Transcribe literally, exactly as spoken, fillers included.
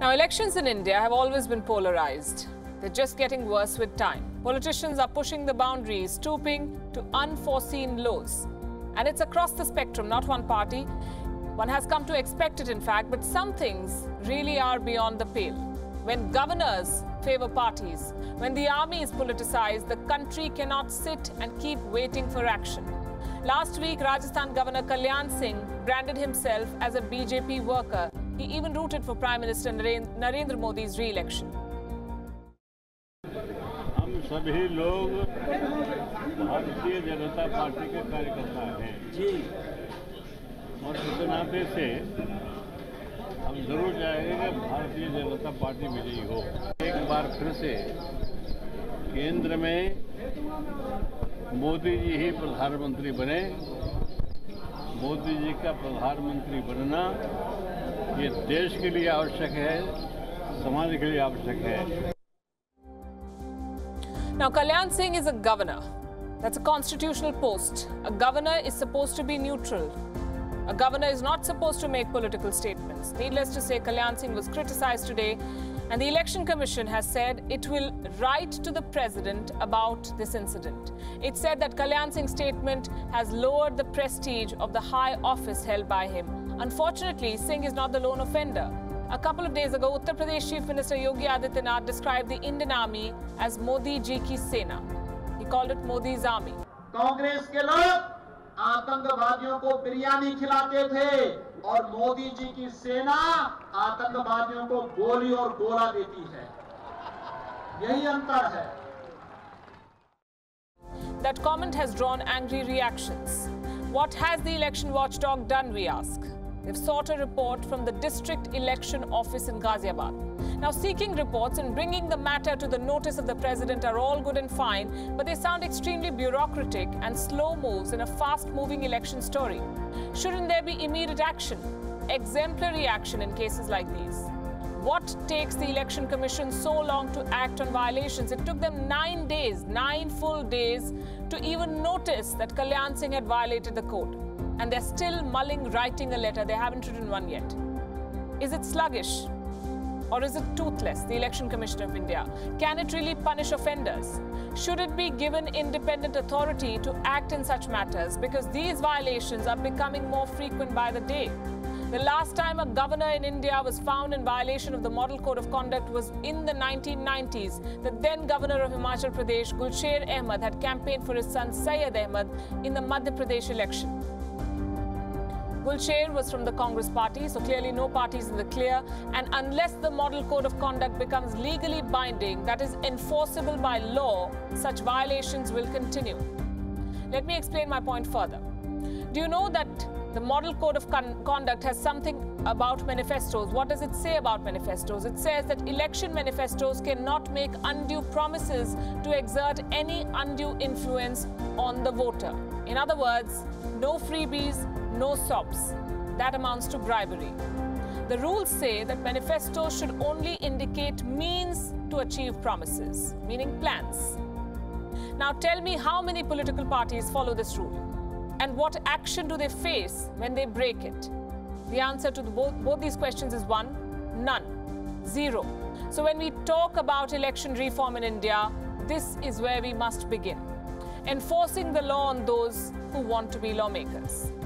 Now, elections in India have always been polarized. They're just getting worse with time. Politicians are pushing the boundaries, stooping to unforeseen lows. And it's across the spectrum, not one party. One has come to expect it, in fact, but some things really are beyond the pale. When governors favor parties, when the army is politicized, the country cannot sit and keep waiting for action. Last week, Rajasthan Governor Kalyan Singh branded himself as a B J P worker. He even rooted for Prime Minister Narendra Modi's re-election. सभी लोग Bharatiya Janata party के कार्यकर्ता हैं जी और इस नाते से हम जरूर चाहेंगे कि भारतीय जनता पार्टी विजयी हो। एक बार फिर से केंद्र में मोदी जी ही प्रधानमंत्री बने। मोदी जी का प्रधानमंत्री बनना ये देश के लिए आवश्यक है, समाज के लिए आवश्यक है। Now, Kalyan Singh is a governor. That's a constitutional post. A governor is supposed to be neutral. A governor is not supposed to make political statements. Needless to say, Kalyan Singh was criticized today, and the Election Commission has said it will write to the president about this incident. It said that Kalyan Singh's statement has lowered the prestige of the high office held by him. Unfortunately, Singh is not the lone offender. A couple of days ago, Uttar Pradesh Chief Minister Yogi Adityanath described the Indian army as Modi ji ki sena. He called it Modi's army. Congress ke log aatankwadiyon ko biryani khilate the aur Modi ji ki sena aatankwadiyon ko goli aur gola deti hai. Yahi antar hai. That comment has drawn angry reactions. What has the election watchdog done, we ask? They've sought a report from the District Election Office in Ghaziabad. Now, seeking reports and bringing the matter to the notice of the president are all good and fine, but they sound extremely bureaucratic and slow moves in a fast-moving election story. Shouldn't there be immediate action, exemplary action in cases like these? What takes the Election Commission so long to act on violations? It took them nine days, nine full days, to even notice that Kalyan Singh had violated the code. And they're still mulling writing a letter. They haven't written one yet. Is it sluggish or is it toothless, the Election Commission of India? Can it really punish offenders? Should it be given independent authority to act in such matters? Because these violations are becoming more frequent by the day. The last time a governor in India was found in violation of the Model Code of Conduct was in the nineteen nineties. The then governor of Himachal Pradesh, Gulshir Ahmed, had campaigned for his son Sayyed Ahmad in the Madhya Pradesh election. Gulshir was from the Congress party, so clearly no party is in the clear. And unless the Model Code of Conduct becomes legally binding, that is enforceable by law, such violations will continue. Let me explain my point further. Do you know that the Model Code of Con- Conduct has something about manifestos? What does it say about manifestos? It says that election manifestos cannot make undue promises to exert any undue influence on the voter. In other words, no freebies, no sops. That amounts to bribery. The rules say that manifestos should only indicate means to achieve promises, meaning plans. Now tell me how many political parties follow this rule and what action do they face when they break it? The answer to the both, both these questions is one, none, zero. So when we talk about election reform in India, this is where we must begin. Enforcing the law on those who want to be lawmakers.